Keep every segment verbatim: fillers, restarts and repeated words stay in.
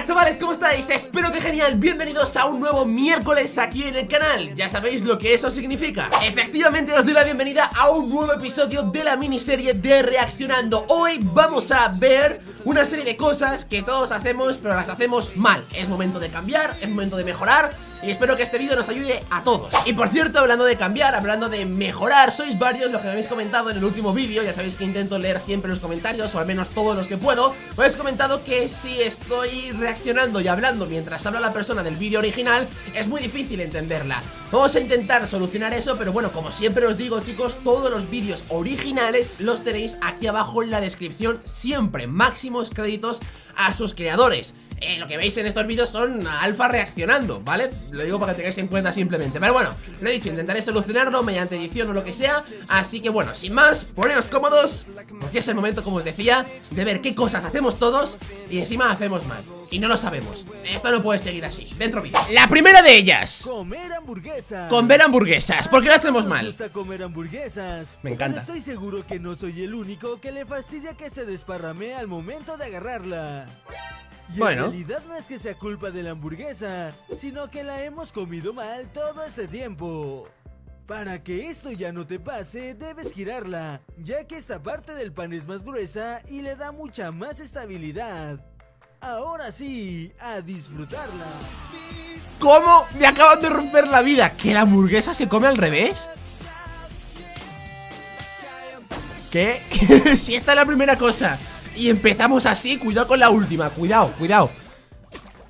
Hola chavales, ¿cómo estáis? Espero que genial, bienvenidos a un nuevo miércoles aquí en el canal. Ya sabéis lo que eso significa. Efectivamente os doy la bienvenida a un nuevo episodio de la miniserie de Reaccionando. Hoy vamos a ver una serie de cosas que todos hacemos pero las hacemos mal. Es momento de cambiar, es momento de mejorar y espero que este vídeo nos ayude a todos. Y por cierto, hablando de cambiar, hablando de mejorar, sois varios los que me habéis comentado en el último vídeo. Ya sabéis que intento leer siempre los comentarios, o al menos todos los que puedo. Me habéis comentado que si estoy reaccionando y hablando mientras habla la persona del vídeo original, es muy difícil entenderla. Vamos a intentar solucionar eso, pero bueno, como siempre os digo chicos, todos los vídeos originales los tenéis aquí abajo en la descripción. Siempre máximos créditos a sus creadores. Eh, lo que veis en estos vídeos son alfa reaccionando, ¿vale? Lo digo para que tengáis en cuenta simplemente. Pero bueno, lo he dicho, intentaré solucionarlo mediante edición o lo que sea. Así que bueno, sin más, poneos cómodos, porque es el momento, como os decía, de ver qué cosas hacemos todos y encima hacemos mal y no lo sabemos. Esto no puede seguir así. Dentro vídeo. La primera de ellas: comer hamburguesas. Comer hamburguesas. ¿Por qué lo hacemos mal? Comer hamburguesas. Me encanta. Estoy seguro que no soy el único que le fastidia que se desparramee al momento de agarrarla. Y bueno, en realidad no es que sea culpa de la hamburguesa, sino que la hemos comido mal todo este tiempo. Para que esto ya no te pase, debes girarla, ya que esta parte del pan es más gruesa y le da mucha más estabilidad. Ahora sí, a disfrutarla. ¿Cómo? Me acaban de romper la vida. ¿Que la hamburguesa se come al revés? ¿Qué? Si esta es la primera cosa y empezamos así, cuidado con la última. Cuidado, cuidado.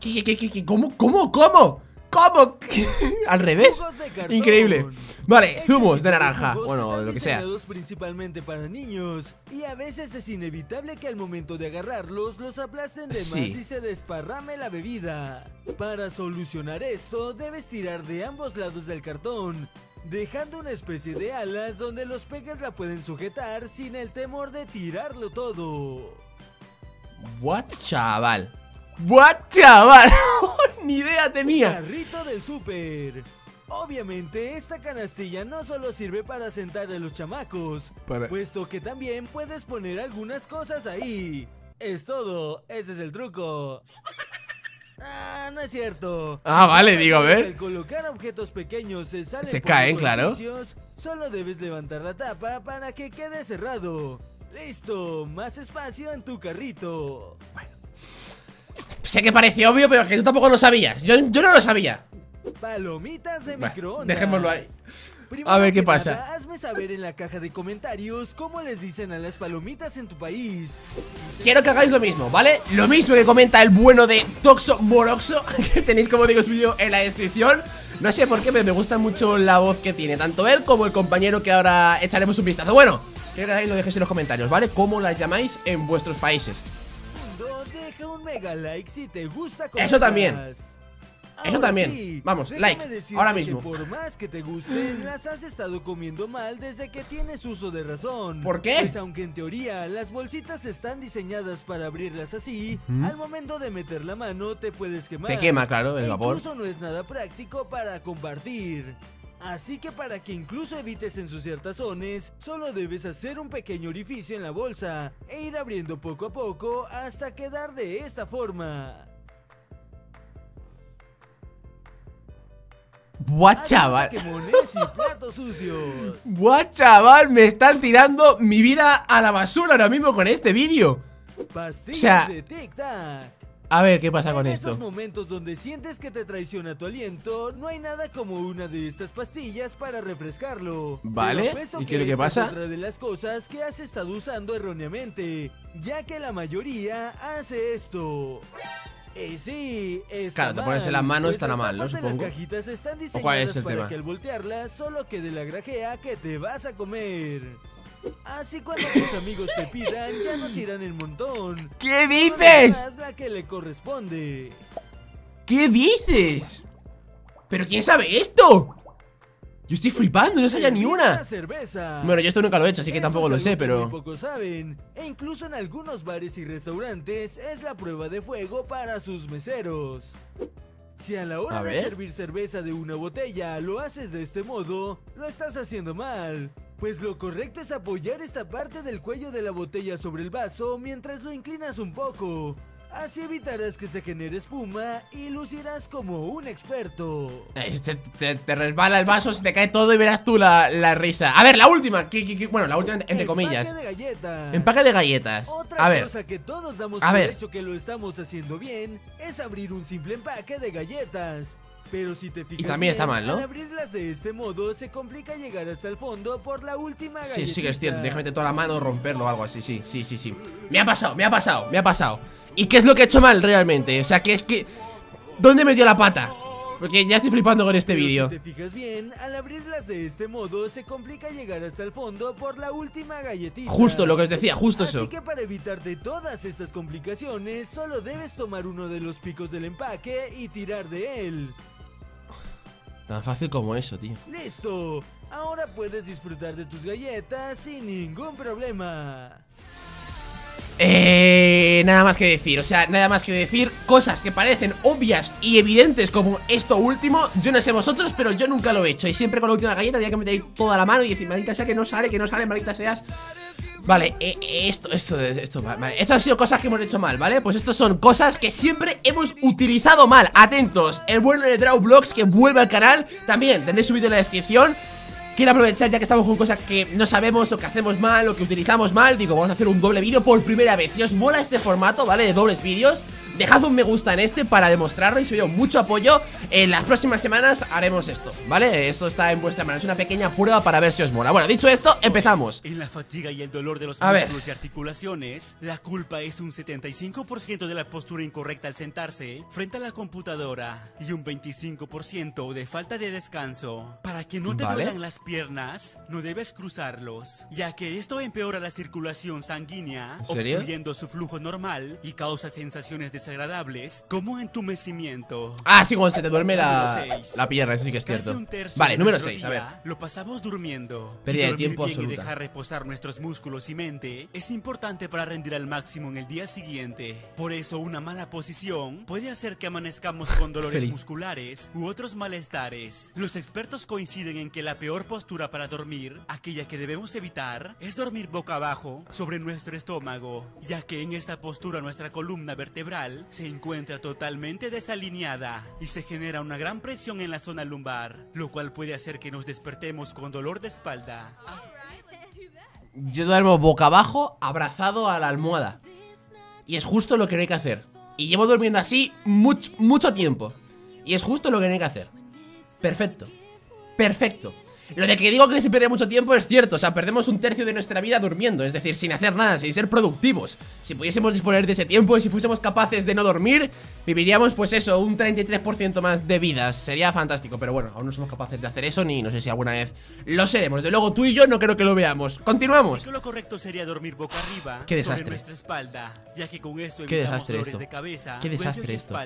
¿Qué, qué, qué, qué? ¿Cómo, cómo, cómo? ¿Cómo? ¿Qué? Al revés. Increíble. Vale, zumos de naranja. Bueno, lo que sea. Principalmente para niños. Y a veces es inevitable que al momento de agarrarlos los aplasten de más y se desparrame la bebida. Para solucionar esto, debes tirar de ambos lados del cartón, dejando una especie de alas donde los pegas la pueden sujetar sin el temor de tirarlo todo. What, chaval. What, chaval. Ni idea tenía. Carrito del súper. Obviamente esta canastilla no solo sirve para sentar a los chamacos, para... puesto que también puedes poner algunas cosas ahí. Es todo, ese es el truco. Ah, no es cierto. Ah, vale, digo, a ver. Al colocar objetos pequeños se salen, se caen, claro. Solo debes levantar la tapa para que quede cerrado. Listo, más espacio en tu carrito. Bueno, sé que parece obvio, pero que tú tampoco lo sabías. Yo, yo no lo sabía. Palomitas de bueno, microondas. Dejémoslo ahí. Primero, a ver qué pasa. Nada, hazme saber en la caja de comentarios cómo les dicen a las palomitas en tu país. Quiero que hagáis lo mismo, ¿vale? Lo mismo que comenta el bueno de Toxo Moroxo, que tenéis, como digo, su vídeo en la descripción. No sé por qué, pero me gusta mucho la voz que tiene, tanto él como el compañero que ahora echaremos un vistazo. Bueno, quiero que hagáis lo dejéis en los comentarios, ¿vale? Cómo las llamáis en vuestros países. Deja un mega like si te gusta. Eso también. Eso ahora también, sí. Vamos, like, ahora mismo. Por más que te gusten, las has estado comiendo mal desde que tienes uso de razón. ¿Por qué? Pues aunque en teoría las bolsitas están diseñadas para abrirlas así, ¿Mm? al momento de meter la mano te puedes quemar. Te quema, claro, el vapor. Incluso no es nada práctico para compartir. Así que para que incluso evites ensuciar tazones, solo debes hacer un pequeño orificio en la bolsa e ir abriendo poco a poco hasta quedar de esta forma. Buah, chaval. Buah, chaval, me están tirando mi vida a la basura ahora mismo con este vídeo. O sea, a ver qué pasa con esto. En estos momentos donde sientes que te traiciona tu aliento, no hay nada como una de estas pastillas para refrescarlo. Vale, ¿y qué es lo que pasa? Es otra de las cosas que has estado usando erróneamente, ya que la mayoría hace esto. Eh, sí, está claro, te pones en las manos, está mal, ¿no? Supongo. Las cajitas están diseñadas, ¿o cuál es el para tema? Que al voltearlas solo quede la grajea que te vas a comer. Así cuando tus amigos te pidan, ya nos irán el montón. ¿Qué dices? No la que le corresponde. ¿Qué dices? ¿Pero quién sabe esto? Yo estoy flipando, no sabía ni una. Bueno, yo esto nunca lo he hecho, así que tampoco lo sé, pero pocos saben. E incluso en algunos bares y restaurantes es la prueba de fuego para sus meseros. Si a la hora de servir cerveza de una botella lo haces de este modo, lo estás haciendo mal. Pues lo correcto es apoyar esta parte del cuello de la botella sobre el vaso mientras lo inclinas un poco. Así evitarás que se genere espuma y lucirás como un experto. Ay, se, se te resbala el vaso, se te cae todo y verás tú la, la risa. A ver, la última. Que, que, que, bueno, la última entre empaque comillas. Empaque de galletas. Empaque de galletas. Otra a ver. cosa que todos damos por hecho que lo estamos haciendo bien es abrir un simple empaque de galletas. Pero si te fijas, y también está mal, ¿no? Al abrirlas de este modo se complica llegar hasta el fondo por la última galletita. Sí, sí que es cierto, tienes que meter toda la mano, romperlo o algo así, sí, sí, sí, sí. Me ha pasado, me ha pasado, me ha pasado. ¿Y qué es lo que he hecho mal realmente? O sea, que es que... ¿dónde metió la pata? Porque ya estoy flipando con este vídeo. Si te fijas bien, al abrirlas de este modo se complica llegar hasta el fondo por la última galletita. Justo lo que os decía, justo eso. Así que para evitarte todas estas complicaciones, solo debes tomar uno de los picos del empaque y tirar de él. Tan fácil como eso, tío. ¡Listo! Ahora puedes disfrutar de tus galletas sin ningún problema. Eh, nada más que decir, o sea, nada más que decir. Cosas que parecen obvias y evidentes como esto último. Yo no sé vosotros, pero yo nunca lo he hecho. Y siempre con la última galleta tenía que meter ahí toda la mano y decir, maldita sea que no sale, que no sale, maldita seas. Vale, eh, esto, esto, esto, vale. Estas han sido cosas que hemos hecho mal, ¿vale? Pues estas son cosas que siempre hemos utilizado mal. Atentos, el bueno de Draw Blocks que vuelve al canal. También tendréis su vídeo en la descripción. Quiero aprovechar ya que estamos con cosas que no sabemos o que hacemos mal o que utilizamos mal. Digo, vamos a hacer un doble vídeo por primera vez. Si os mola este formato, ¿vale? De dobles vídeos. Dejad un me gusta en este para demostrarlo y si veo mucho apoyo, en las próximas semanas haremos esto, ¿vale? Eso está en vuestra mano, es una pequeña prueba para ver si os mola. Bueno, dicho esto, empezamos. En la fatiga y el dolor de los músculos y articulaciones, la culpa es un setenta y cinco por ciento de la postura incorrecta al sentarse frente a la computadora y un veinticinco por ciento de falta de descanso. Para que no te ¿Vale? duelan las piernas, no debes cruzarlos, ya que esto empeora la circulación sanguínea, obstruyendo su flujo normal y causa sensaciones de agradables como entumecimiento. Ah, sí, cuando se te duerme la, la pierna, eso sí que es cierto. Vale, número seis, a ver. Lo pasamos durmiendo. Pérdida de tiempo absoluta. Y dejar reposar nuestros músculos y mente es importante para rendir al máximo en el día siguiente. Por eso una mala posición puede hacer que amanezcamos con dolores musculares u otros malestares. Los expertos coinciden en que la peor postura para dormir, aquella que debemos evitar, es dormir boca abajo sobre nuestro estómago, ya que en esta postura nuestra columna vertebral se encuentra totalmente desalineada y se genera una gran presión en la zona lumbar, lo cual puede hacer que nos despertemos con dolor de espalda. Yo duermo boca abajo, abrazado a la almohada, y es justo lo que no hay que hacer. Y llevo durmiendo así mucho, mucho tiempo, y es justo lo que no hay que hacer. Perfecto, perfecto. Lo de que digo que se pierde mucho tiempo es cierto. O sea, perdemos un tercio de nuestra vida durmiendo. Es decir, sin hacer nada, sin ser productivos. Si pudiésemos disponer de ese tiempo y si fuésemos capaces de no dormir, viviríamos, pues eso, un treinta y tres por ciento más de vidas. Sería fantástico, pero bueno, aún no somos capaces de hacer eso. Ni no sé si alguna vez lo seremos. Desde luego tú y yo no creo que lo veamos. Continuamos. Lo correcto sería dormir boca arriba. Qué desastre. Qué desastre esto. Qué desastre esto.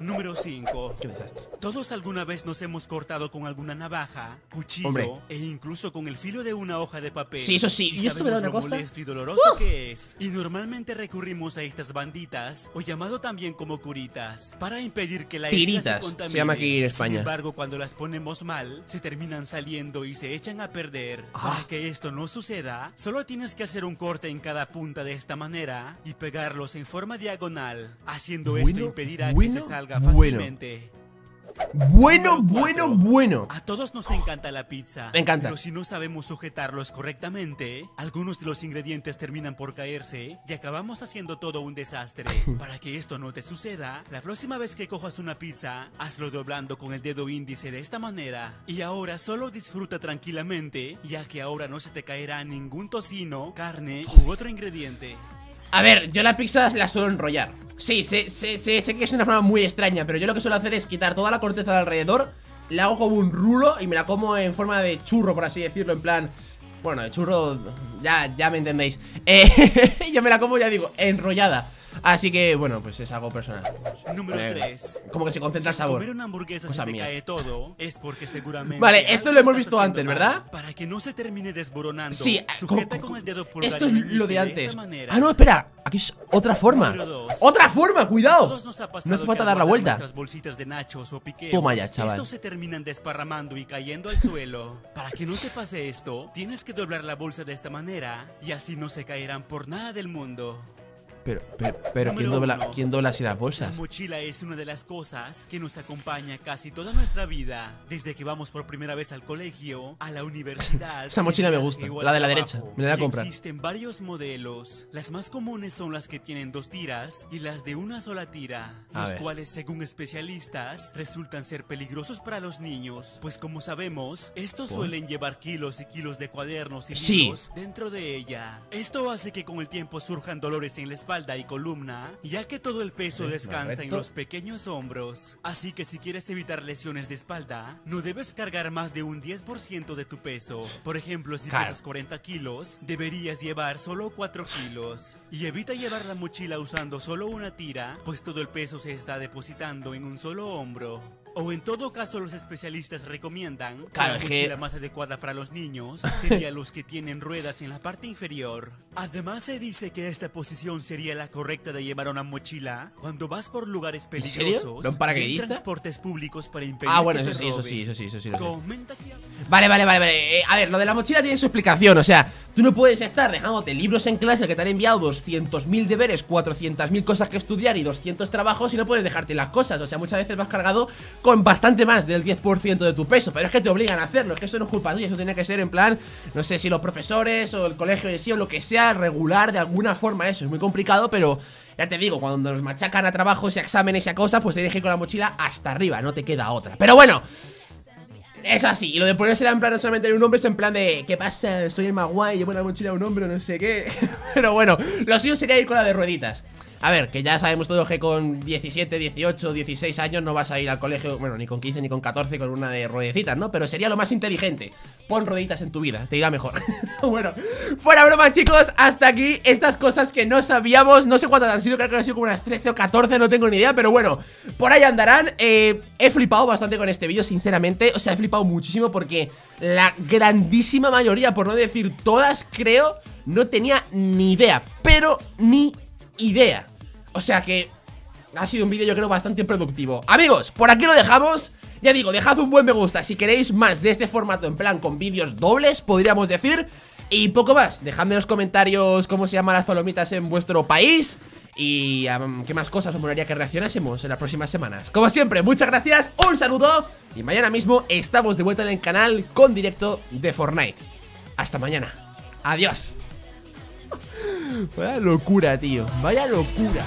Número cinco. Qué desastre. Todos alguna vez nos hemos cortado con alguna navaja, cuchillo, Hombre. e incluso con el filo de una hoja de papel. Sí, eso sí. Y, ¿Y esto me da una cosa? molesto y doloroso uh. que es. Y normalmente recurrimos a estas banditas, o llamado también como curitas, para impedir que la herida se contamine. Se llama aquí en España. Sin embargo, cuando las ponemos mal, se terminan saliendo y se echan a perder. Ah. Para que esto no suceda, solo tienes que hacer un corte en cada punta de esta manera y pegarlos en forma diagonal, haciendo bueno, esto impedirá bueno. que se salga fácilmente. Bueno, bueno, bueno. A todos nos encanta la pizza. Me encanta. Pero si no sabemos sujetarlos correctamente, algunos de los ingredientes terminan por caerse y acabamos haciendo todo un desastre. Para que esto no te suceda, la próxima vez que cojas una pizza, hazlo doblando con el dedo índice de esta manera. Y ahora solo disfruta tranquilamente, ya que ahora no se te caerá ningún tocino, carne u otro ingrediente. A ver, yo las pizzas las suelo enrollar. Sí, sé, sé, sé, sé que es una forma muy extraña, pero yo lo que suelo hacer es quitar toda la corteza de alrededor, la hago como un rulo y me la como en forma de churro, por así decirlo, en plan... Bueno, de churro, ya, ya me entendéis. eh, Yo me la como, ya digo, enrollada. Así que, bueno, pues es algo personal. Número tres. Como que se concentra el sabor. Si comer una hamburguesa se te cae todo, es porque seguramente... Vale, esto lo hemos visto antes, ¿verdad? Para que no se termine desboronando. Sí, sujeta con el dedo pulgar. Esto es lo de antes. Ah, no, espera. Aquí es otra forma. ¡Otra forma! ¡Cuidado! No hace falta dar la vuelta. Toma ya, chaval. Estos se terminan desparramando y cayendo al suelo. Para que no te pase esto, tienes que doblar la bolsa de esta manera y así no se caerán por nada del mundo. Pero, pero, pero ¿quién dobla, ¿quién dobla así las bolsas? La mochila es una de las cosas que nos acompaña casi toda nuestra vida. Desde que vamos por primera vez al colegio, a la universidad. Esa mochila me gusta, la de la derecha, me la voy a comprar. Existen varios modelos. Las más comunes son las que tienen dos tiras y las de una sola tira, los cuales, según especialistas, resultan ser peligrosos para los niños. Pues como sabemos, estos suelen llevar kilos y kilos de cuadernos y libros dentro de ella. Esto hace que con el tiempo surjan dolores en la espalda y columna, ya que todo el peso descansa en los pequeños hombros. Así que si quieres evitar lesiones de espalda, no debes cargar más de un diez por ciento de tu peso. Por ejemplo, si claro. pesas cuarenta kilos, deberías llevar solo cuatro kilos. Y evita llevar la mochila usando solo una tira, pues todo el peso se está depositando en un solo hombro. O en todo caso, los especialistas recomiendan que la mochila más adecuada para los niños sería los que tienen ruedas en la parte inferior. Además, se dice que esta posición sería la correcta de llevar una mochila cuando vas por lugares peligrosos, en transportes públicos para impedir. Ah, bueno, eso sí, eso sí, eso sí, eso sí. Comenta que... Vale, vale, vale, vale. Eh, a ver, lo de la mochila tiene su explicación. O sea, tú no puedes estar dejándote libros en clase que te han enviado doscientos mil deberes, cuatrocientas mil cosas que estudiar y doscientos trabajos, y no puedes dejarte las cosas. O sea, muchas veces vas cargado con bastante más del diez por ciento de tu peso. Pero es que te obligan a hacerlo, es que eso no es culpa tuya. Eso tenía que ser en plan, no sé si los profesores o el colegio en sí o lo que sea, regular de alguna forma eso. Es muy complicado, pero ya te digo, cuando nos machacan a trabajos y exámenes y a cosas, pues tienes que ir con la mochila hasta arriba, no te queda otra. Pero bueno, es así. Y lo de ponérsela en plan no solamente en un hombre, es en plan de ¿qué pasa? Soy el más guay, llevo la mochila a un hombre, no sé qué. Pero bueno, lo suyo sería ir con la de rueditas. A ver, que ya sabemos todos que con diecisiete, dieciocho, dieciséis años no vas a ir al colegio. Bueno, ni con quince ni con catorce con una de ruedecitas, ¿no? Pero sería lo más inteligente. Pon rueditas en tu vida, te irá mejor. Bueno, fuera broma, chicos. Hasta aquí estas cosas que no sabíamos. No sé cuántas han sido, creo que han sido como unas trece o catorce, no tengo ni idea, pero bueno, por ahí andarán. eh, He flipado bastante con este vídeo, sinceramente. O sea, he flipado muchísimo porque la grandísima mayoría, por no decir todas, creo, no tenía ni idea. Pero ni idea. O sea que ha sido un vídeo, yo creo, bastante productivo. Amigos, por aquí lo dejamos. Ya digo, dejad un buen me gusta si queréis más de este formato, en plan con vídeos dobles, podríamos decir. Y poco más, dejadme en los comentarios cómo se llaman las palomitas en vuestro país y um, qué más cosas os molaría que reaccionásemos en las próximas semanas. Como siempre, muchas gracias, un saludo, y mañana mismo estamos de vuelta en el canal con directo de Fortnite. Hasta mañana, adiós. Vaya locura, tío, vaya locura.